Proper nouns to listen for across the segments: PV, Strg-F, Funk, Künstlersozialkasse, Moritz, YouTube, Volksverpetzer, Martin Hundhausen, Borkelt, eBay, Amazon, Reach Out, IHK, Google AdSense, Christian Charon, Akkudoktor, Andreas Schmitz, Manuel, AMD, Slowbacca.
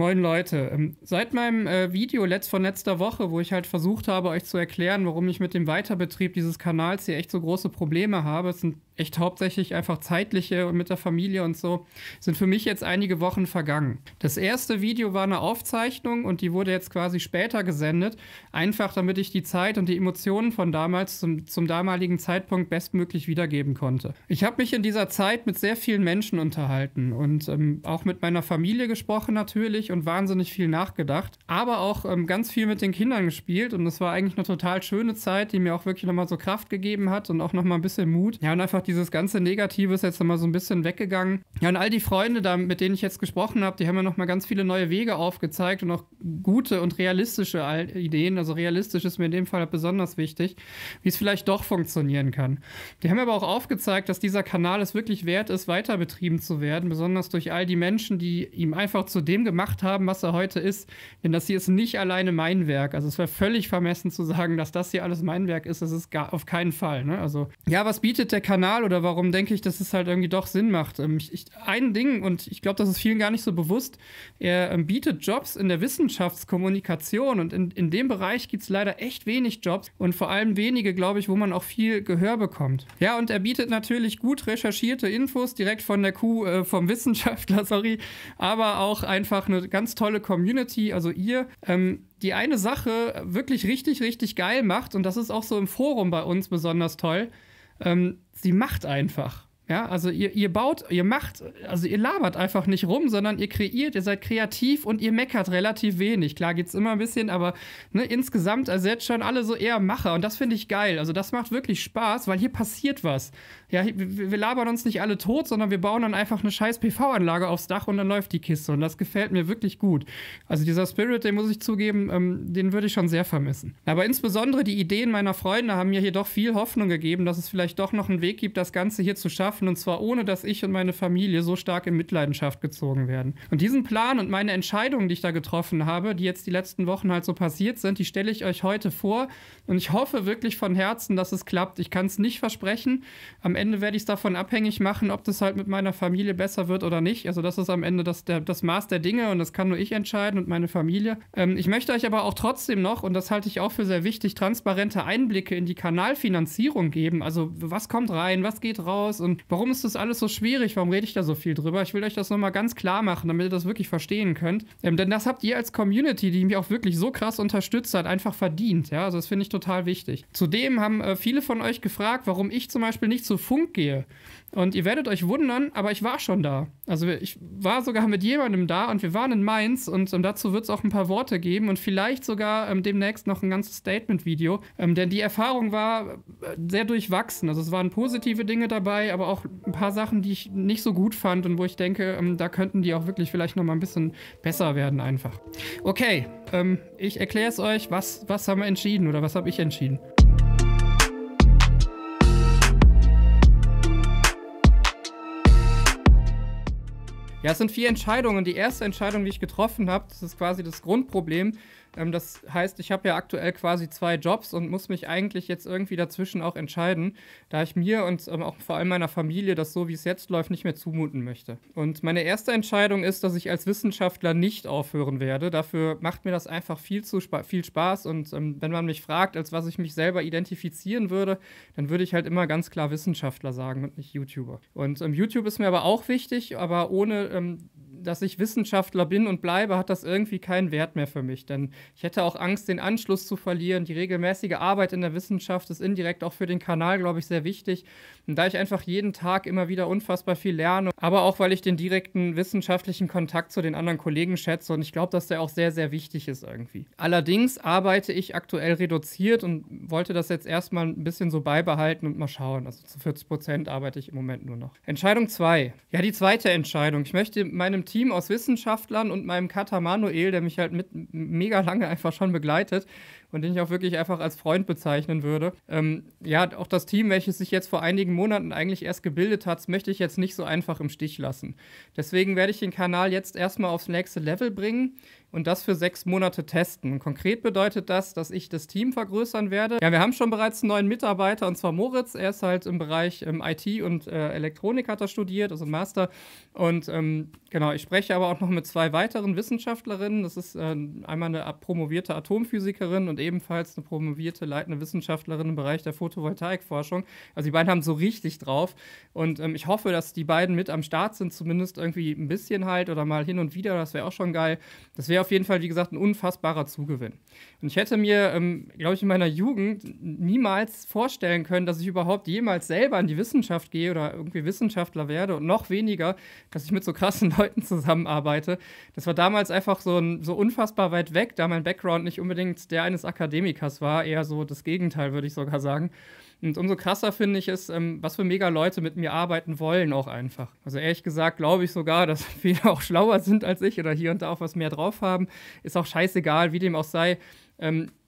Moin Leute, seit meinem Video von letzter Woche, wo ich halt versucht habe, euch zu erklären, warum ich mit dem Weiterbetrieb dieses Kanals hier echt so große Probleme habe, es sind echt hauptsächlich einfach zeitliche und mit der Familie und so, sind für mich jetzt einige Wochen vergangen. Das erste Video war eine Aufzeichnung und die wurde jetzt quasi später gesendet, einfach damit ich die Zeit und die Emotionen von damals zum damaligen Zeitpunkt bestmöglich wiedergeben konnte. Ich habe mich in dieser Zeit mit sehr vielen Menschen unterhalten und auch mit meiner Familie gesprochen natürlich und wahnsinnig viel nachgedacht, aber auch ganz viel mit den Kindern gespielt und das war eigentlich eine total schöne Zeit, die mir auch wirklich nochmal so Kraft gegeben hat und auch nochmal ein bisschen Mut. Ja, und einfach dieses ganze Negative ist jetzt nochmal so ein bisschen weggegangen. Ja, und all die Freunde, mit denen ich jetzt gesprochen habe, die haben mir nochmal ganz viele neue Wege aufgezeigt und auch gute und realistische Ideen, also realistisch ist mir in dem Fall besonders wichtig, wie es vielleicht doch funktionieren kann. Die haben aber auch aufgezeigt, dass dieser Kanal es wirklich wert ist, weiter betrieben zu werden, besonders durch all die Menschen, die ihm einfach zu dem gemacht haben, was er heute ist. Denn das hier ist nicht alleine mein Werk. Also es wäre völlig vermessen zu sagen, dass das hier alles mein Werk ist. Das ist gar auf keinen Fall. Ne? Also ja, was bietet der Kanal oder warum denke ich, dass es halt irgendwie doch Sinn macht? Ein Ding, und ich glaube, das ist vielen gar nicht so bewusst, er bietet Jobs in der Wissenschaftskommunikation und in dem Bereich gibt es leider echt wenig Jobs und vor allem wenige, glaube ich, wo man auch viel Gehör bekommt. Ja, und er bietet natürlich gut recherchierte Infos direkt von der Kuh, vom Wissenschaftler, sorry, aber auch einfach eine ganz tolle Community, also ihr, die eine Sache wirklich richtig geil macht und das ist auch so im Forum bei uns besonders toll, sie macht einfach. Ja, also ihr labert einfach nicht rum, sondern ihr kreiert, ihr seid kreativ und ihr meckert relativ wenig. Klar geht's immer ein bisschen, aber ne, insgesamt ersetzt schon alle so eher Macher und das finde ich geil. Also das macht wirklich Spaß, weil hier passiert was. Ja, wir labern uns nicht alle tot, sondern wir bauen dann einfach eine scheiß PV-Anlage aufs Dach und dann läuft die Kiste und das gefällt mir wirklich gut. Also dieser Spirit, den muss ich zugeben, den würde ich schon sehr vermissen. Aber insbesondere die Ideen meiner Freunde haben mir hier doch viel Hoffnung gegeben, dass es vielleicht doch noch einen Weg gibt, das Ganze hier zu schaffen. Und zwar ohne, dass ich und meine Familie so stark in Mitleidenschaft gezogen werden. Und diesen Plan und meine Entscheidungen, die ich da getroffen habe, die jetzt die letzten Wochen halt so passiert sind, die stelle ich euch heute vor. Und ich hoffe wirklich von Herzen, dass es klappt. Ich kann es nicht versprechen. Am Ende werde ich es davon abhängig machen, ob das halt mit meiner Familie besser wird oder nicht. Also das ist am Ende das Maß der Dinge und das kann nur ich entscheiden und meine Familie. Ich möchte euch aber auch trotzdem noch, und das halte ich auch für sehr wichtig, transparente Einblicke in die Kanalfinanzierung geben. Also was kommt rein, was geht raus und warum ist das alles so schwierig? Warum rede ich da so viel drüber? Ich will euch das nochmal ganz klar machen, damit ihr das wirklich verstehen könnt. Denn das habt ihr als Community, die mich auch wirklich so krass unterstützt hat, einfach verdient. Ja? Also das finde ich total wichtig. Zudem haben viele von euch gefragt, warum ich zum Beispiel nicht zu Funk gehe. Und ihr werdet euch wundern, aber ich war schon da. Also ich war sogar mit jemandem da und wir waren in Mainz und dazu wird es auch ein paar Worte geben und vielleicht sogar demnächst noch ein ganzes Statement-Video. Denn die Erfahrung war sehr durchwachsen. Also es waren positive Dinge dabei, aber auch ein paar Sachen, die ich nicht so gut fand und wo ich denke, da könnten die auch wirklich vielleicht nochmal ein bisschen besser werden einfach. Okay, ich erkläre es euch, was haben wir entschieden oder was habe ich entschieden. Ja, es sind 4 Entscheidungen. Die erste Entscheidung, die ich getroffen habe, das ist quasi das Grundproblem. Das heißt, ich habe ja aktuell quasi 2 Jobs und muss mich eigentlich jetzt irgendwie dazwischen auch entscheiden, da ich mir und auch vor allem meiner Familie das so, wie es jetzt läuft, nicht mehr zumuten möchte. Und meine erste Entscheidung ist, dass ich als Wissenschaftler nicht aufhören werde. Dafür macht mir das einfach viel zu viel Spaß und wenn man mich fragt, als was ich mich selber identifizieren würde, dann würde ich halt immer ganz klar Wissenschaftler sagen und nicht YouTuber. Und YouTube ist mir aber auch wichtig, aber ohne dass ich Wissenschaftler bin und bleibe, hat das irgendwie keinen Wert mehr für mich, denn ich hätte auch Angst, den Anschluss zu verlieren. Die regelmäßige Arbeit in der Wissenschaft ist indirekt auch für den Kanal, glaube ich, sehr wichtig. Und da ich einfach jeden Tag immer wieder unfassbar viel lerne, aber auch, weil ich den direkten wissenschaftlichen Kontakt zu den anderen Kollegen schätze und ich glaube, dass der auch sehr wichtig ist irgendwie. Allerdings arbeite ich aktuell reduziert und wollte das jetzt erstmal ein bisschen so beibehalten und mal schauen. Also zu 40% arbeite ich im Moment nur noch. Entscheidung 2. Ja, die zweite Entscheidung. Ich möchte meinem Team aus Wissenschaftlern und meinem Cutter Manuel, der mich halt mit mega lange einfach schon begleitet und den ich auch wirklich einfach als Freund bezeichnen würde. Ja, auch das Team, welches sich jetzt vor einigen Monaten eigentlich erst gebildet hat, möchte ich jetzt nicht so einfach im Stich lassen. Deswegen werde ich den Kanal jetzt erstmal aufs nächste Level bringen. und das für 6 Monate testen. Konkret bedeutet das, dass ich das Team vergrößern werde. Ja, wir haben schon bereits einen neuen Mitarbeiter, und zwar Moritz. Er ist halt im Bereich IT und Elektronik hat er studiert, also Master. Und genau, ich spreche aber auch noch mit 2 weiteren Wissenschaftlerinnen. Das ist einmal eine promovierte Atomphysikerin und ebenfalls eine promovierte leitende Wissenschaftlerin im Bereich der Photovoltaikforschung. Also die beiden haben so richtig drauf. Und ich hoffe, dass die beiden mit am Start sind, zumindest irgendwie ein bisschen halt oder mal hin und wieder. Das wäre auch schon geil. Das wäre auf jeden Fall, wie gesagt, ein unfassbarer Zugewinn. Und ich hätte mir, glaube ich, in meiner Jugend niemals vorstellen können, dass ich überhaupt jemals selber in die Wissenschaft gehe oder irgendwie Wissenschaftler werde, und noch weniger, dass ich mit so krassen Leuten zusammenarbeite. Das war damals einfach so unfassbar weit weg, da mein Background nicht unbedingt der eines Akademikers war, eher so das Gegenteil, würde ich sogar sagen. Und umso krasser finde ich es, was für mega Leute mit mir arbeiten wollen auch einfach. Also ehrlich gesagt glaube ich sogar, dass viele auch schlauer sind als ich oder hier und da auch was mehr drauf haben. Ist auch scheißegal, wie dem auch sei.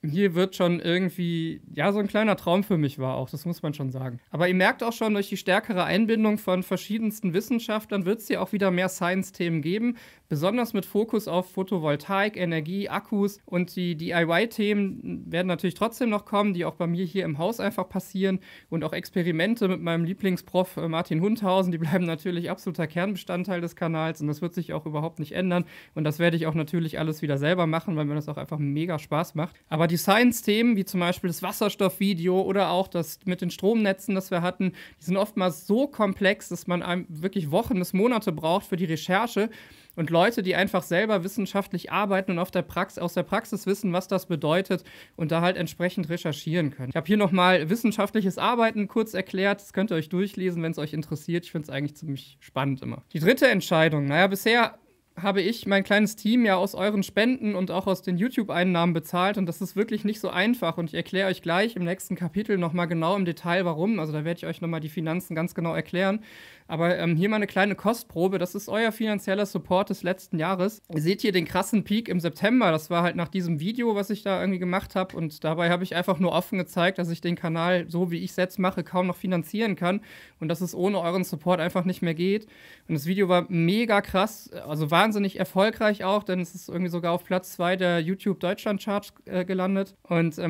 Hier wird schon irgendwie, ja, so ein kleiner Traum für mich war auch, das muss man schon sagen. Aber ihr merkt auch schon, durch die stärkere Einbindung von verschiedensten Wissenschaftlern wird es hier auch wieder mehr Science-Themen geben, besonders mit Fokus auf Photovoltaik, Energie, Akkus, und die DIY-Themen werden natürlich trotzdem noch kommen, die auch bei mir hier im Haus einfach passieren, und auch Experimente mit meinem Lieblingsprof Martin Hundhausen, die bleiben natürlich absoluter Kernbestandteil des Kanals, und das wird sich auch überhaupt nicht ändern, und das werde ich auch natürlich alles wieder selber machen, weil mir das auch einfach mega Spaß macht. Aber die Science-Themen, wie zum Beispiel das Wasserstoffvideo oder auch das mit den Stromnetzen, das wir hatten, die sind oftmals so komplex, dass man einem wirklich Wochen bis Monate braucht für die Recherche. Und Leute, die einfach selber wissenschaftlich arbeiten und aus der Praxis wissen, was das bedeutet, und da halt entsprechend recherchieren können. Ich habe hier nochmal wissenschaftliches Arbeiten kurz erklärt. Das könnt ihr euch durchlesen, wenn es euch interessiert. Ich finde es eigentlich ziemlich spannend immer. Die dritte Entscheidung, naja, bisher habe ich mein kleines Team ja aus euren Spenden und auch aus den YouTube-Einnahmen bezahlt, und das ist wirklich nicht so einfach, und ich erkläre euch gleich im nächsten Kapitel nochmal genau im Detail warum, also da werde ich euch nochmal die Finanzen ganz genau erklären, aber hier mal eine kleine Kostprobe, das ist euer finanzieller Support des letzten Jahres. Ihr seht hier den krassen Peak im September, das war halt nach diesem Video, was ich da irgendwie gemacht habe, und dabei habe ich einfach nur offen gezeigt, dass ich den Kanal, so wie ich es jetzt mache, kaum noch finanzieren kann und dass es ohne euren Support einfach nicht mehr geht, und das Video war mega krass, also wahnsinnig erfolgreich auch, denn es ist irgendwie sogar auf Platz 2 der YouTube-Deutschland-Charts gelandet. Und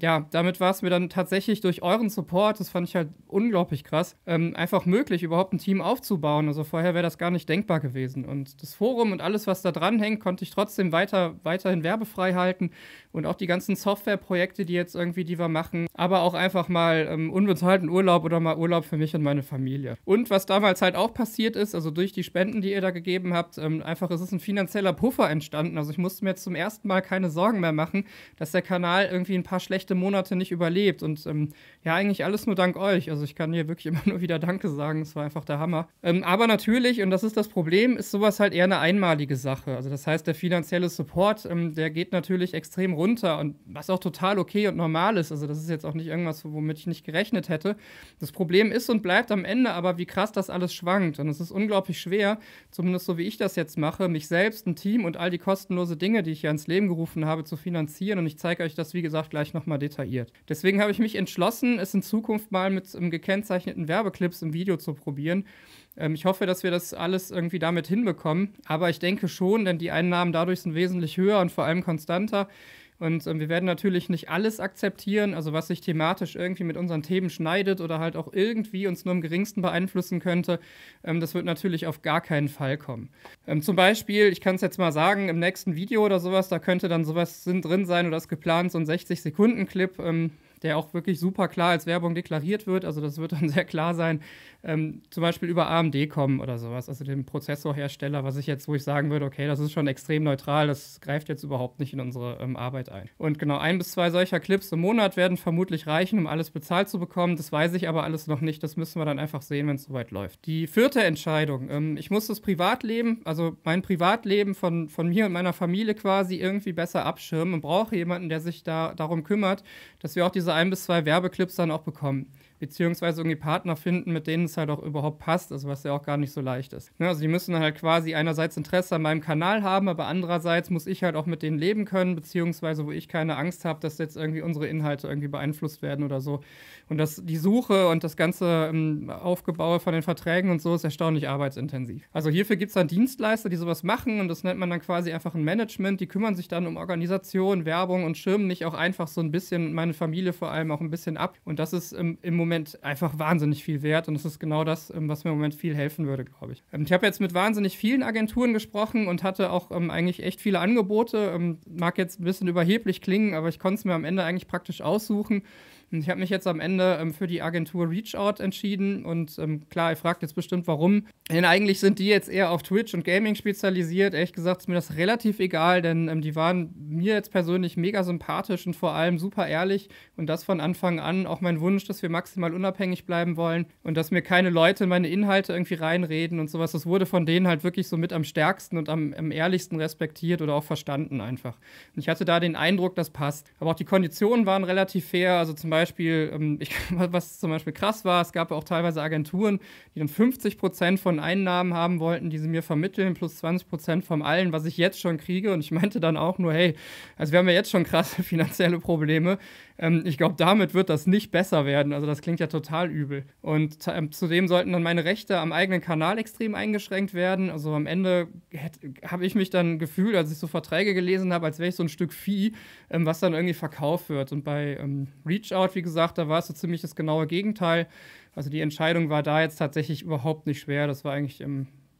ja, damit war es mir dann tatsächlich durch euren Support, das fand ich halt unglaublich krass, einfach möglich, überhaupt ein Team aufzubauen. Also vorher wäre das gar nicht denkbar gewesen. Und das Forum und alles, was da dran hängt, konnte ich trotzdem weiterhin werbefrei halten. Und auch die ganzen Softwareprojekte, die wir machen, aber auch einfach mal unbezahlten Urlaub oder mal Urlaub für mich und meine Familie. Und was damals halt auch passiert ist, also durch die Spenden, die ihr da gegeben habt, einfach, es ist ein finanzieller Puffer entstanden. Also ich musste mir jetzt zum ersten Mal keine Sorgen mehr machen, dass der Kanal irgendwie ein paar schlechte Monate nicht überlebt. Und ja, eigentlich alles nur dank euch. Also ich kann hier wirklich immer nur wieder Danke sagen. Es war einfach der Hammer. Aber natürlich, und das ist das Problem, ist sowas halt eher eine einmalige Sache. Also das heißt, der finanzielle Support, der geht natürlich extrem runter. Und was auch total okay und normal ist. Also das ist jetzt auch nicht irgendwas, womit ich nicht gerechnet hätte. Das Problem ist und bleibt am Ende aber, wie krass das alles schwankt. Und es ist unglaublich schwer, zumindest so wie ich das jetzt mache, mich selbst, ein Team und all die kostenlosen Dinge, die ich ja ins Leben gerufen habe, zu finanzieren. Und ich zeige euch das, wie gesagt, gleich nochmal detailliert. Deswegen habe ich mich entschlossen, es in Zukunft mal mit gekennzeichneten Werbeclips im Video zu probieren. Ich hoffe, dass wir das alles irgendwie damit hinbekommen. Aber ich denke schon, denn die Einnahmen dadurch sind wesentlich höher und vor allem konstanter. Und wir werden natürlich nicht alles akzeptieren, also was sich thematisch irgendwie mit unseren Themen schneidet oder halt auch irgendwie uns nur im geringsten beeinflussen könnte, das wird natürlich auf gar keinen Fall kommen. Zum Beispiel, ich kann es jetzt mal sagen, im nächsten Video oder sowas, da könnte dann sowas drin sein oder ist geplant, so ein 60-Sekunden-Clip, der auch wirklich super klar als Werbung deklariert wird, also das wird dann sehr klar sein, zum Beispiel über AMD kommen oder sowas, also den Prozessorhersteller, wo ich sagen würde, okay, das ist schon extrem neutral, das greift jetzt überhaupt nicht in unsere Arbeit ein. Und genau, 1 bis 2 solcher Clips im Monat werden vermutlich reichen, um alles bezahlt zu bekommen, das weiß ich aber alles noch nicht, das müssen wir dann einfach sehen, wenn es soweit läuft. Die vierte Entscheidung, ich muss das Privatleben, also mein Privatleben von mir und meiner Familie quasi irgendwie besser abschirmen und brauche jemanden, der sich darum kümmert, dass wir auch diese 1 bis 2 Werbeclips dann auch bekommen. beziehungsweise irgendwie Partner finden, mit denen es halt auch überhaupt passt, also was ja auch gar nicht so leicht ist. Also die müssen halt quasi einerseits Interesse an meinem Kanal haben, aber andererseits muss ich halt auch mit denen leben können, beziehungsweise wo ich keine Angst habe, dass jetzt irgendwie unsere Inhalte irgendwie beeinflusst werden oder so. Und das, die Suche und das ganze Aufgebaue von den Verträgen und so ist erstaunlich arbeitsintensiv. Also hierfür gibt es dann Dienstleister, die sowas machen, und das nennt man dann quasi einfach ein Management. Die kümmern sich dann um Organisation, Werbung und schirmen mich auch einfach so ein bisschen, meine Familie vor allem, auch ein bisschen ab. Und das ist im Moment einfach wahnsinnig viel wert, und das ist genau das, was mir im Moment viel helfen würde, glaube ich. Ich habe jetzt mit wahnsinnig vielen Agenturen gesprochen und hatte auch eigentlich echt viele Angebote. Mag jetzt ein bisschen überheblich klingen, aber ich konnte es mir am Ende eigentlich praktisch aussuchen. Und ich habe mich jetzt am Ende für die Agentur Reach Out entschieden, und klar, ihr fragt jetzt bestimmt, warum. Denn eigentlich sind die jetzt eher auf Twitch und Gaming spezialisiert. Ehrlich gesagt ist mir das relativ egal, denn die waren mir jetzt persönlich mega sympathisch und vor allem super ehrlich, und das von Anfang an auch mein Wunsch, dass wir maximal unabhängig bleiben wollen und dass mir keine Leute in meine Inhalte irgendwie reinreden und sowas. Das wurde von denen halt wirklich so mit am stärksten und am ehrlichsten respektiert oder auch verstanden einfach. Und ich hatte da den Eindruck, das passt. Aber auch die Konditionen waren relativ fair, also zum Beispiel, was zum Beispiel krass war, es gab auch teilweise Agenturen, die dann 50% von Einnahmen haben wollten, die sie mir vermitteln, plus 20% von allem, was ich jetzt schon kriege. Und ich meinte dann auch nur, hey, also wir haben ja jetzt schon krasse finanzielle Probleme. Ich glaube, damit wird das nicht besser werden. Also das klingt ja total übel. Und zudem sollten dann meine Rechte am eigenen Kanal extrem eingeschränkt werden. Also am Ende habe ich mich dann gefühlt, als ich so Verträge gelesen habe, als wäre ich so ein Stück Vieh, was dann irgendwie verkauft wird. Und bei Reach Out, wie gesagt, da war es so ziemlich das genaue Gegenteil. Also die Entscheidung war da jetzt tatsächlich überhaupt nicht schwer. Das war eigentlich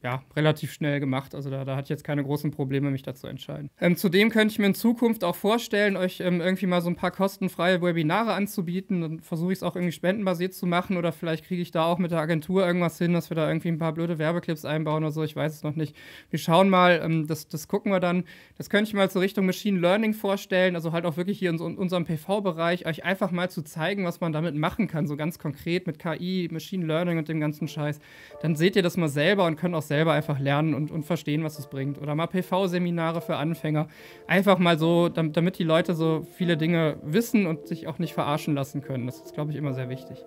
ja, relativ schnell gemacht. Also da hatte ich jetzt keine großen Probleme, mich dazu entscheiden. Zudem könnte ich mir in Zukunft auch vorstellen, euch irgendwie mal so ein paar kostenfreie Webinare anzubieten. Dann versuche ich es auch irgendwie spendenbasiert zu machen, oder vielleicht kriege ich da auch mit der Agentur irgendwas hin, dass wir da irgendwie ein paar blöde Werbeclips einbauen oder so. Ich weiß es noch nicht. Wir schauen mal, das gucken wir dann. Das könnte ich mal zur Richtung Machine Learning vorstellen, also halt auch wirklich hier in unserem PV-Bereich, euch einfach mal zu zeigen, was man damit machen kann, so ganz konkret mit KI, Machine Learning und dem ganzen Scheiß. Dann seht ihr das mal selber und könnt auch selber einfach lernen und verstehen, was es bringt. Oder mal PV-Seminare für Anfänger. Einfach mal so, damit die Leute so viele Dinge wissen und sich auch nicht verarschen lassen können. Das ist, glaube ich, immer sehr wichtig.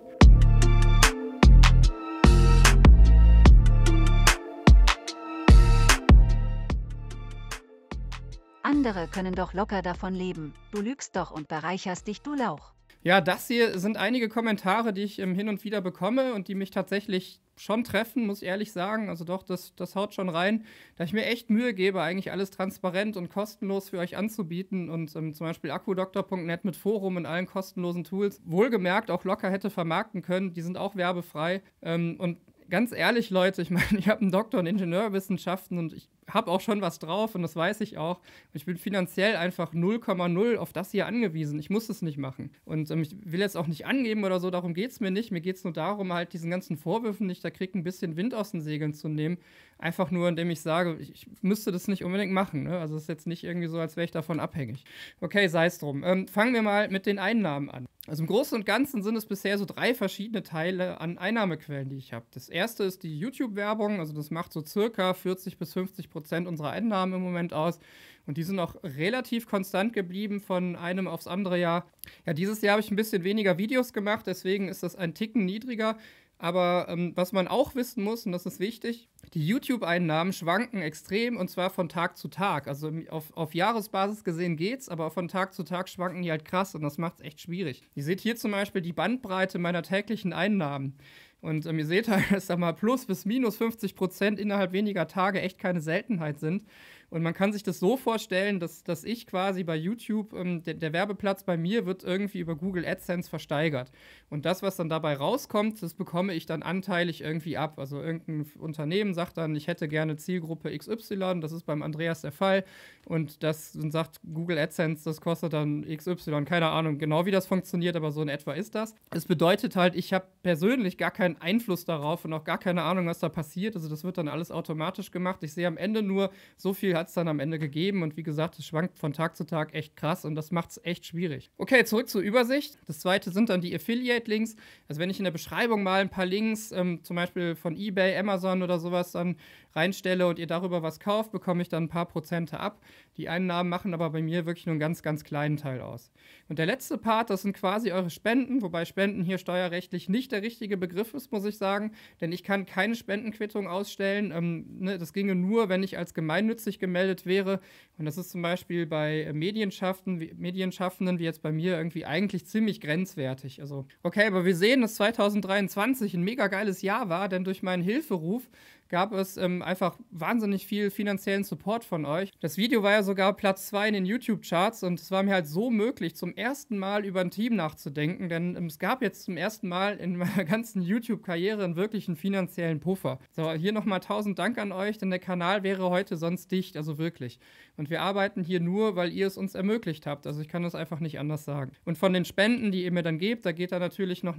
Andere können doch locker davon leben. Du lügst doch und bereicherst dich, du Lauch. Ja, das hier sind einige Kommentare, die ich hin und wieder bekomme und die mich tatsächlich schon treffen, muss ich ehrlich sagen. Also doch, das haut schon rein, da ich mir echt Mühe gebe, eigentlich alles transparent und kostenlos für euch anzubieten und zum Beispiel Akkudoktor.net mit Forum und allen kostenlosen Tools, wohlgemerkt auch locker hätte vermarkten können. Die sind auch werbefrei und ganz ehrlich, Leute, ich meine, ich habe einen Doktor in Ingenieurwissenschaften und ich habe auch schon was drauf und das weiß ich auch. Ich bin finanziell einfach 0,0 auf das hier angewiesen. Ich muss es nicht machen. Und ich will jetzt auch nicht angeben oder so, darum geht es mir nicht. Mir geht es nur darum, halt diesen ganzen Vorwürfen, die ich da kriege, ein bisschen Wind aus den Segeln zu nehmen. Einfach nur, indem ich sage, ich müsste das nicht unbedingt machen. Ne? Also es ist jetzt nicht irgendwie so, als wäre ich davon abhängig. Okay, sei es drum. Fangen wir mal mit den Einnahmen an. Also im Großen und Ganzen sind es bisher so 3 verschiedene Teile an Einnahmequellen, die ich habe. Das erste ist die YouTube-Werbung, also das macht so circa 40 bis 50% unserer Einnahmen im Moment aus. Und die sind auch relativ konstant geblieben von einem aufs andere Jahr. Ja, dieses Jahr habe ich ein bisschen weniger Videos gemacht, deswegen ist das ein Ticken niedriger. Aber was man auch wissen muss, und das ist wichtig, die YouTube-Einnahmen schwanken extrem, und zwar von Tag zu Tag. Also auf Jahresbasis gesehen geht's, aber von Tag zu Tag schwanken die halt krass, und das macht's echt schwierig. Ihr seht hier zum Beispiel die Bandbreite meiner täglichen Einnahmen. Und ihr seht halt, dass da mal plus bis minus 50% innerhalb weniger Tage echt keine Seltenheit sind. Und man kann sich das so vorstellen, dass ich quasi bei YouTube, der Werbeplatz bei mir wird irgendwie über Google AdSense versteigert. Und das, was dann dabei rauskommt, das bekomme ich dann anteilig irgendwie ab. Also irgendein Unternehmen sagt dann, ich hätte gerne Zielgruppe XY, das ist beim Andreas der Fall. Und das und sagt Google AdSense, das kostet dann XY, keine Ahnung genau, wie das funktioniert, aber so in etwa ist das. Es bedeutet halt, ich habe persönlich gar keinen Einfluss darauf und auch gar keine Ahnung, was da passiert. Also das wird dann alles automatisch gemacht. Ich sehe am Ende nur so viel hat es dann am Ende gegeben. Und wie gesagt, es schwankt von Tag zu Tag echt krass und das macht es echt schwierig. Okay, zurück zur Übersicht. Das zweite sind dann die Affiliate-Links. Also wenn ich in der Beschreibung mal ein paar Links, zum Beispiel von eBay, Amazon oder sowas dann reinstelle und ihr darüber was kauft, bekomme ich dann ein paar Prozente ab. Die Einnahmen machen aber bei mir wirklich nur einen ganz, ganz kleinen Teil aus. Und der letzte Part, das sind quasi eure Spenden, wobei Spenden hier steuerrechtlich nicht der richtige Begriff ist, muss ich sagen, denn ich kann keine Spendenquittung ausstellen. Das ginge nur, wenn ich als gemeinnützig gemeldet wäre. Und das ist zum Beispiel bei Medienschaffenden wie jetzt bei mir irgendwie eigentlich ziemlich grenzwertig. Also, okay, aber wir sehen, dass 2023 ein mega geiles Jahr war, denn durch meinen Hilferuf gab es einfach wahnsinnig viel finanziellen Support von euch. Das Video war ja sogar Platz 2 in den YouTube-Charts und es war mir halt so möglich, zum ersten Mal über ein Team nachzudenken, denn es gab jetzt zum ersten Mal in meiner ganzen YouTube-Karriere einen wirklichen finanziellen Puffer. So, hier nochmal 1000 Dank an euch, denn der Kanal wäre heute sonst dicht, also wirklich. Und wir arbeiten hier nur, weil ihr es uns ermöglicht habt, also ich kann das einfach nicht anders sagen. Und von den Spenden, die ihr mir dann gebt, da geht da natürlich noch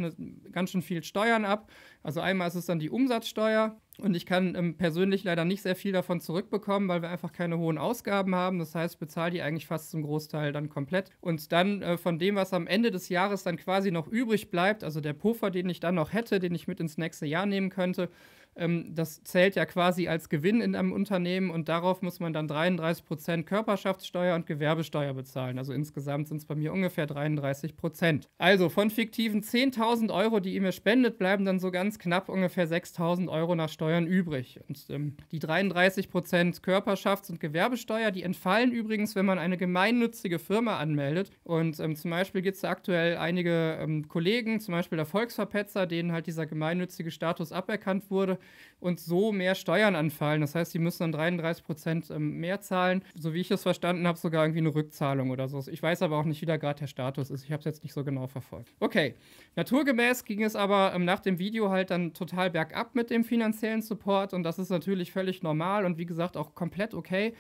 ganz schön viel Steuern ab. Also einmal ist es dann die Umsatzsteuer. Und ich kann persönlich leider nicht sehr viel davon zurückbekommen, weil wir einfach keine hohen Ausgaben haben. Das heißt, ich bezahle die eigentlich fast zum Großteil dann komplett. Und dann von dem, was am Ende des Jahres dann quasi noch übrig bleibt, also der Puffer, den ich dann noch hätte, den ich mit ins nächste Jahr nehmen könnte, das zählt ja quasi als Gewinn in einem Unternehmen und darauf muss man dann 33% Körperschaftssteuer und Gewerbesteuer bezahlen. Also insgesamt sind es bei mir ungefähr 33%. Also von fiktiven 10.000 Euro, die ihr mir spendet, bleiben dann so ganz knapp ungefähr 6.000 Euro nach Steuern übrig. Und die 33% Körperschafts- und Gewerbesteuer, die entfallen übrigens, wenn man eine gemeinnützige Firma anmeldet. Und zum Beispiel gibt es da aktuell einige Kollegen, zum Beispiel der Volksverpetzer, denen halt dieser gemeinnützige Status aberkannt wurde. Und so mehr Steuern anfallen. Das heißt, die müssen dann 33% mehr zahlen. So wie ich das verstanden habe, sogar irgendwie eine Rückzahlung oder so. Ich weiß aber auch nicht, wie da gerade der Status ist. Ich habe es jetzt nicht so genau verfolgt. Okay, naturgemäß ging es aber nach dem Video halt dann total bergab mit dem finanziellen Support. Und das ist natürlich völlig normal und wie gesagt auch komplett okay.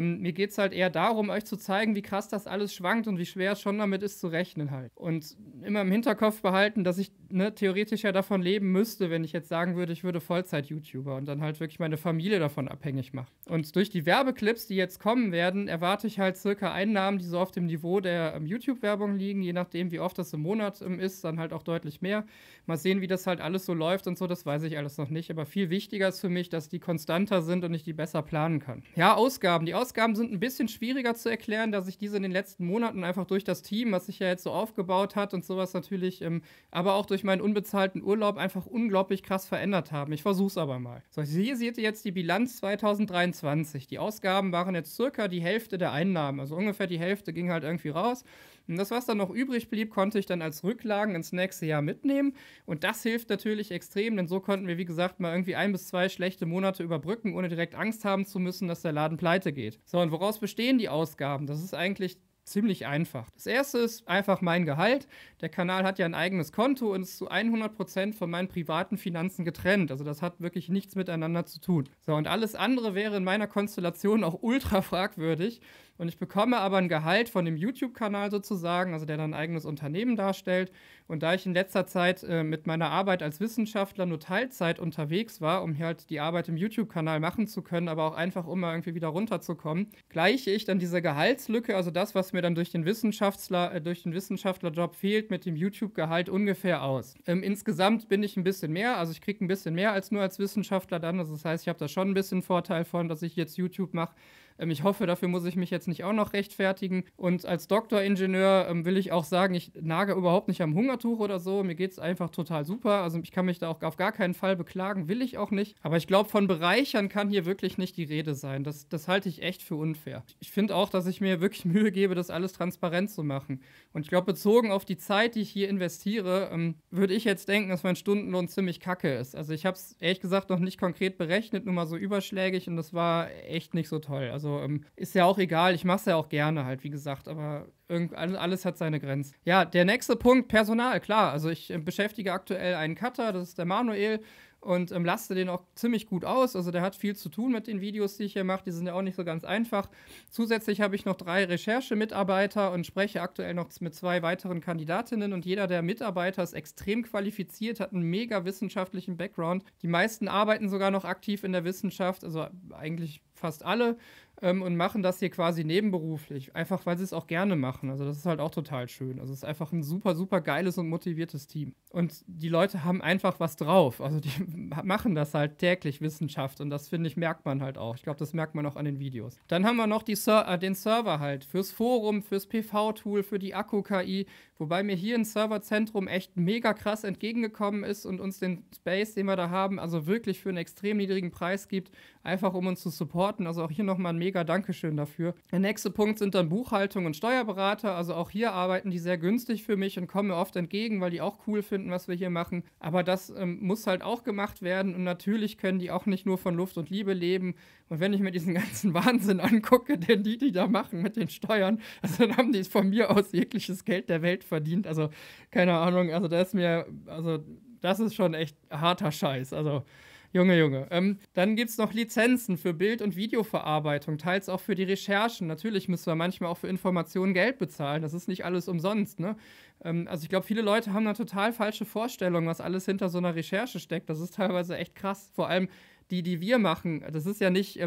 Mir geht es halt eher darum, euch zu zeigen, wie krass das alles schwankt und wie schwer es schon damit ist zu rechnen halt. Und immer im Hinterkopf behalten, dass ich theoretisch ja davon leben müsste, wenn ich jetzt sagen würde, ich würde Vollzeit-YouTuber und dann halt wirklich meine Familie davon abhängig machen. Und durch die Werbeclips, die jetzt kommen werden, erwarte ich halt circa Einnahmen, die so auf dem Niveau der YouTube-Werbung liegen, je nachdem, wie oft das im Monat ist, dann halt auch deutlich mehr. Mal sehen, wie das halt alles so läuft und so, das weiß ich alles noch nicht. Aber viel wichtiger ist für mich, dass die konstanter sind und ich die besser planen kann. Ja, Ausgaben. Die Ausgaben sind ein bisschen schwieriger zu erklären, da sich diese in den letzten Monaten einfach durch das Team, was sich ja jetzt so aufgebaut hat und sowas natürlich, aber auch durch meinen unbezahlten Urlaub einfach unglaublich krass verändert haben. Ich versuche es aber mal. So, hier seht ihr jetzt die Bilanz 2023. Die Ausgaben waren jetzt circa die Hälfte der Einnahmen, also ungefähr die Hälfte ging halt irgendwie raus. Und das, was dann noch übrig blieb, konnte ich dann als Rücklagen ins nächste Jahr mitnehmen. Und das hilft natürlich extrem, denn so konnten wir, wie gesagt, mal irgendwie 1 bis 2 schlechte Monate überbrücken, ohne direkt Angst haben zu müssen, dass der Laden pleite geht. So, und woraus bestehen die Ausgaben? Das ist eigentlich ziemlich einfach. Das erste ist einfach mein Gehalt. Der Kanal hat ja ein eigenes Konto und ist zu 100% von meinen privaten Finanzen getrennt. Also das hat wirklich nichts miteinander zu tun. So, und alles andere wäre in meiner Konstellation auch ultra fragwürdig. Und ich bekomme aber ein Gehalt von dem YouTube-Kanal sozusagen, also der dann ein eigenes Unternehmen darstellt. Und da ich in letzter Zeit mit meiner Arbeit als Wissenschaftler nur Teilzeit unterwegs war, um hier halt die Arbeit im YouTube-Kanal machen zu können, aber auch einfach, um mal irgendwie wieder runterzukommen, gleiche ich dann diese Gehaltslücke, also das, was mir dann durch den Wissenschaftlerjob fehlt, mit dem YouTube-Gehalt ungefähr aus. Insgesamt bin ich ein bisschen mehr, also ich kriege ein bisschen mehr als nur als Wissenschaftler dann. Also das heißt, ich habe da schon ein bisschen Vorteil von, dass ich jetzt YouTube mache. Ich hoffe, dafür muss ich mich jetzt nicht auch noch rechtfertigen. Und als Doktoringenieur will ich auch sagen, ich nage überhaupt nicht am Hungertuch oder so. Mir geht es einfach total super. Also ich kann mich da auch auf gar keinen Fall beklagen, will ich auch nicht. Aber ich glaube, von Bereichern kann hier wirklich nicht die Rede sein. Das halte ich echt für unfair. Ich finde auch, dass ich mir wirklich Mühe gebe, das alles transparent zu machen. Und ich glaube, bezogen auf die Zeit, die ich hier investiere, würde ich jetzt denken, dass mein Stundenlohn ziemlich kacke ist. Also ich habe es ehrlich gesagt noch nicht konkret berechnet, nur mal so überschlägig und das war echt nicht so toll. Also ist ja auch egal, ich mache es ja auch gerne halt, wie gesagt, aber alles hat seine Grenzen. Ja, der nächste Punkt, Personal, klar, also ich beschäftige aktuell einen Cutter, das ist der Manuel und laste den auch ziemlich gut aus, also der hat viel zu tun mit den Videos, die ich hier mache, die sind ja auch nicht so ganz einfach. Zusätzlich habe ich noch 3 Recherchemitarbeiter und spreche aktuell noch mit 2 weiteren Kandidatinnen und jeder der Mitarbeiter ist extrem qualifiziert, hat einen mega wissenschaftlichen Background. Die meisten arbeiten sogar noch aktiv in der Wissenschaft, also eigentlich fast alle und machen das hier quasi nebenberuflich, einfach weil sie es auch gerne machen. Also das ist halt auch total schön. Also es ist einfach ein super, super geiles und motiviertes Team. Und die Leute haben einfach was drauf. Also die machen das halt täglich, Wissenschaft. Und das, finde ich, merkt man halt auch. Ich glaube, das merkt man auch an den Videos. Dann haben wir noch die den Server halt fürs Forum, fürs PV-Tool, für die Akku-KI. Wobei mir hier ein Serverzentrum echt mega krass entgegengekommen ist und uns den Space, den wir da haben, also wirklich für einen extrem niedrigen Preis gibt, einfach um uns zu supporten. Also auch hier nochmal ein mega Dankeschön dafür. Der nächste Punkt sind dann Buchhaltung und Steuerberater. Also auch hier arbeiten die sehr günstig für mich und kommen mir oft entgegen, weil die auch cool finden, was wir hier machen. Aber das muss halt auch gemacht werden und natürlich können die auch nicht nur von Luft und Liebe leben. Und wenn ich mir diesen ganzen Wahnsinn angucke, den die da machen mit den Steuern, also dann haben die von mir aus jegliches Geld der Welt verdient. Also keine Ahnung, also da ist mir, also das ist schon echt harter Scheiß. Also Junge, Junge. Dann gibt es noch Lizenzen für Bild- und Videoverarbeitung, teils auch für die Recherchen. Natürlich müssen wir manchmal auch für Informationen Geld bezahlen. Das ist nicht alles umsonst, ne? Also ich glaube, viele Leute haben da total falsche Vorstellungen, was alles hinter so einer Recherche steckt. Das ist teilweise echt krass. Vor allem die, die wir machen, das ist ja nicht,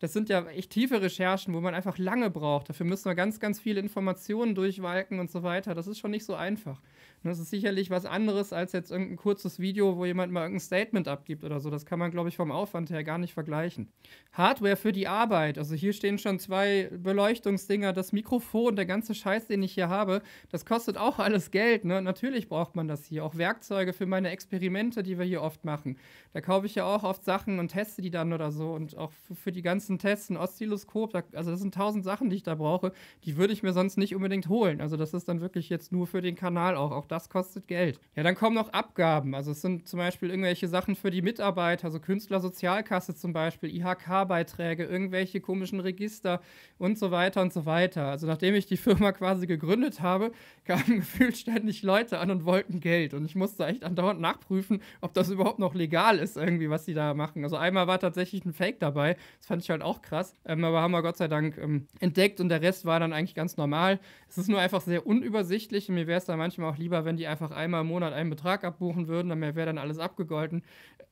das sind ja echt tiefe Recherchen, wo man einfach lange braucht. Dafür müssen wir ganz, ganz viele Informationen durchwalken und so weiter. Das ist schon nicht so einfach. Und das ist sicherlich was anderes als jetzt irgendein kurzes Video, wo jemand mal irgendein Statement abgibt oder so. Das kann man, glaube ich, vom Aufwand her gar nicht vergleichen. Hardware für die Arbeit. Also hier stehen schon 2 Beleuchtungsdinger, das Mikrofon, der ganze Scheiß, den ich hier habe. Das kostet auch alles Geld, ne? Natürlich braucht man das hier. Auch Werkzeuge für meine Experimente, die wir hier oft machen. Da kaufe ich ja auch oft Sachen und teste die dann oder so. Und auch für die ganzen Tests, ein Oszilloskop, also das sind 1000 Sachen, die ich da brauche, die würde ich mir sonst nicht unbedingt holen. Also das ist dann wirklich jetzt nur für den Kanal auch. Auch das kostet Geld. Ja, dann kommen noch Abgaben. Also es sind zum Beispiel irgendwelche Sachen für die Mitarbeiter, also Künstlersozialkasse zum Beispiel, IHK-Beiträge, irgendwelche komischen Register und so weiter und so weiter. Also nachdem ich die Firma quasi gegründet habe, kamen gefühlt ständig Leute an und wollten Geld. Und ich musste echt andauernd nachprüfen, ob das überhaupt noch legal ist irgendwie, was die da machen. Also einmal war tatsächlich ein Fake dabei. Das fand ich halt auch krass. Aber haben wir Gott sei Dank entdeckt und der Rest war dann eigentlich ganz normal. Es ist nur einfach sehr unübersichtlich und mir wäre es da manchmal auch lieber, wenn die einfach einmal im Monat einen Betrag abbuchen würden, dann wäre dann alles abgegolten.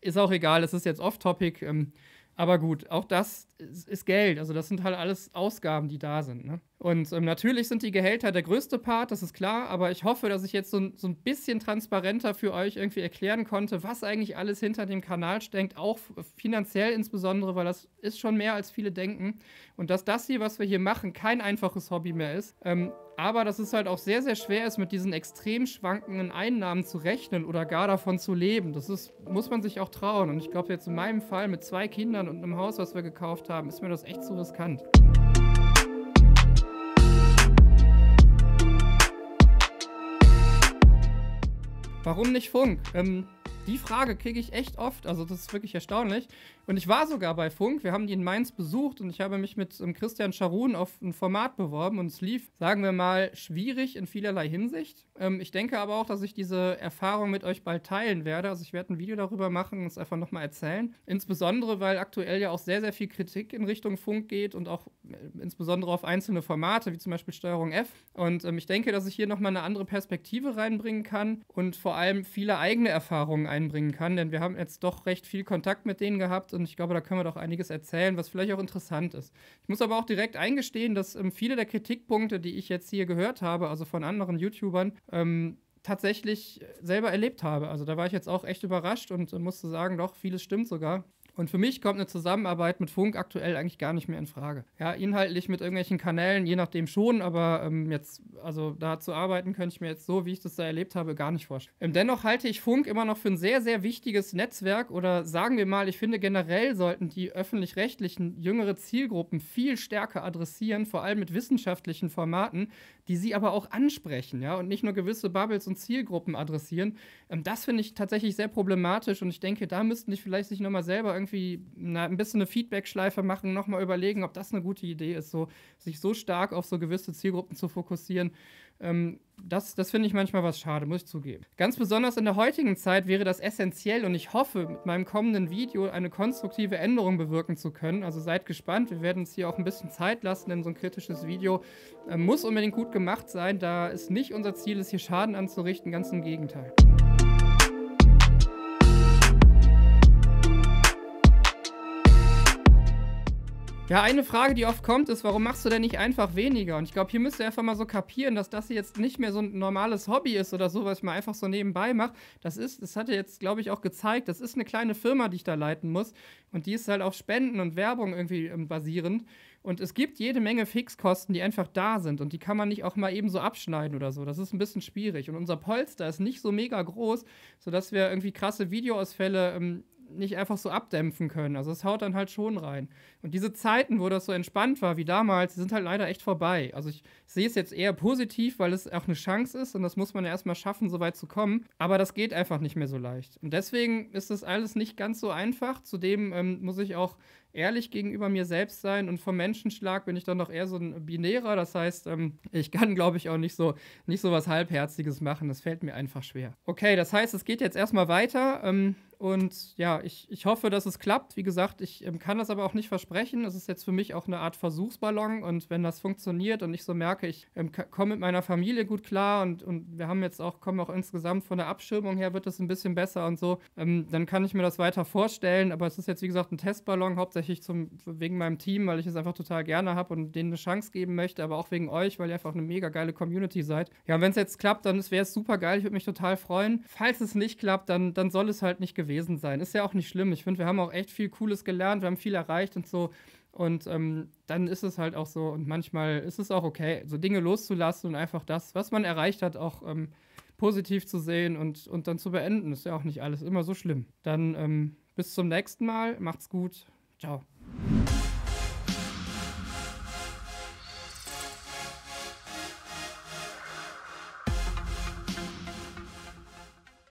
Ist auch egal, es ist jetzt off-topic. Aber gut, auch das ist Geld. Also das sind halt alles Ausgaben, die da sind, ne? Und natürlich sind die Gehälter der größte Part, das ist klar, aber ich hoffe, dass ich jetzt so ein bisschen transparenter für euch irgendwie erklären konnte, was eigentlich alles hinter dem Kanal steckt, auch finanziell insbesondere, weil das ist schon mehr, als viele denken. Und dass das hier, was wir hier machen, kein einfaches Hobby mehr ist, aber dass es halt auch sehr, sehr schwer ist, mit diesen extrem schwankenden Einnahmen zu rechnen oder gar davon zu leben. Das ist, muss man sich auch trauen. Und ich glaube, jetzt in meinem Fall mit 2 Kindern und einem Haus, was wir gekauft haben, ist mir das echt zu riskant. Warum nicht Funk? Die Frage kriege ich echt oft, also das ist wirklich erstaunlich. Und ich war sogar bei Funk, wir haben die in Mainz besucht und ich habe mich mit Christian Charon auf ein Format beworben und es lief, sagen wir mal, schwierig in vielerlei Hinsicht. Ich denke aber auch, dass ich diese Erfahrung mit euch bald teilen werde, also ich werde ein Video darüber machen und es einfach nochmal erzählen. Insbesondere, weil aktuell ja auch sehr, sehr viel Kritik in Richtung Funk geht und auch insbesondere auf einzelne Formate, wie zum Beispiel Strg-F. Und ich denke, dass ich hier nochmal eine andere Perspektive reinbringen kann und vor allem viele eigene Erfahrungen einbringen kann, denn wir haben jetzt doch recht viel Kontakt mit denen gehabt und ich glaube, da können wir doch einiges erzählen, was vielleicht auch interessant ist. Ich muss aber auch direkt eingestehen, dass viele der Kritikpunkte, die ich jetzt hier gehört habe, also von anderen YouTubern, tatsächlich selber erlebt habe. Also da war ich jetzt auch echt überrascht und musste sagen, doch, vieles stimmt sogar. Und für mich kommt eine Zusammenarbeit mit Funk aktuell eigentlich gar nicht mehr in Frage. Ja, inhaltlich mit irgendwelchen Kanälen, je nachdem schon, aber jetzt, also da zu arbeiten, könnte ich mir jetzt so, wie ich das da erlebt habe, gar nicht vorstellen. Dennoch halte ich Funk immer noch für ein sehr, sehr wichtiges Netzwerk oder sagen wir mal, ich finde generell sollten die öffentlich-rechtlichen jüngere Zielgruppen viel stärker adressieren, vor allem mit wissenschaftlichen Formaten, die sie aber auch ansprechen, ja, und nicht nur gewisse Bubbles und Zielgruppen adressieren. Das finde ich tatsächlich sehr problematisch und ich denke, da müssten die vielleicht sich nochmal selber irgendwie ein bisschen eine Feedback-Schleife machen, nochmal überlegen, ob das eine gute Idee ist, so, sich so stark auf so gewisse Zielgruppen zu fokussieren. Das finde ich manchmal was schade, muss ich zugeben. Ganz besonders in der heutigen Zeit wäre das essentiell und ich hoffe, mit meinem kommenden Video eine konstruktive Änderung bewirken zu können. Also seid gespannt, wir werden uns hier auch ein bisschen Zeit lassen, denn so ein kritisches Video muss unbedingt gut gemacht sein, da es nicht unser Ziel ist, hier Schaden anzurichten, ganz im Gegenteil. Ja, eine Frage, die oft kommt, ist, warum machst du denn nicht einfach weniger? Und ich glaube, hier müsst ihr einfach mal so kapieren, dass das hier jetzt nicht mehr so ein normales Hobby ist oder so, was ich mal einfach so nebenbei mache. Das hat er jetzt, glaube ich, auch gezeigt, das ist eine kleine Firma, die ich da leiten muss. Und die ist halt auf Spenden und Werbung irgendwie basierend. Und es gibt jede Menge Fixkosten, die einfach da sind. Und die kann man nicht auch mal eben so abschneiden oder so. Das ist ein bisschen schwierig. Und unser Polster ist nicht so mega groß, sodass wir irgendwie krasse Videoausfälle nicht einfach so abdämpfen können. Also es haut dann halt schon rein. Und diese Zeiten, wo das so entspannt war wie damals, die sind halt leider echt vorbei. Also ich sehe es jetzt eher positiv, weil es auch eine Chance ist und das muss man ja erstmal schaffen, so weit zu kommen. Aber das geht einfach nicht mehr so leicht. Und deswegen ist das alles nicht ganz so einfach. Zudem muss ich auch ehrlich gegenüber mir selbst sein und vom Menschenschlag bin ich dann noch eher so ein Binärer. Das heißt, ich kann, glaube ich, auch nicht so was Halbherziges machen. Das fällt mir einfach schwer. Okay, das heißt, es geht jetzt erstmal weiter. Und ja, ich hoffe, dass es klappt. Wie gesagt, ich kann das aber auch nicht versprechen. Es ist jetzt für mich auch eine Art Versuchsballon. Und wenn das funktioniert und ich so merke, ich komme mit meiner Familie gut klar und wir haben jetzt auch, kommen auch insgesamt von der Abschirmung her, wird es ein bisschen besser und so, dann kann ich mir das weiter vorstellen. Aber es ist jetzt, wie gesagt, ein Testballon, hauptsächlich wegen meinem Team, weil ich es einfach total gerne habe und denen eine Chance geben möchte, aber auch wegen euch, weil ihr einfach eine mega geile Community seid. Ja, und wenn es jetzt klappt, dann wäre es super geil. Ich würde mich total freuen. Falls es nicht klappt, dann soll es halt nicht gewesen sein. Ist ja auch nicht schlimm. Ich finde, wir haben auch echt viel Cooles gelernt, wir haben viel erreicht und so. Und dann ist es halt auch so und manchmal ist es auch okay, so Dinge loszulassen und einfach das, was man erreicht hat, auch positiv zu sehen und dann zu beenden. Ist ja auch nicht alles immer so schlimm. Dann bis zum nächsten Mal. Macht's gut. Ciao.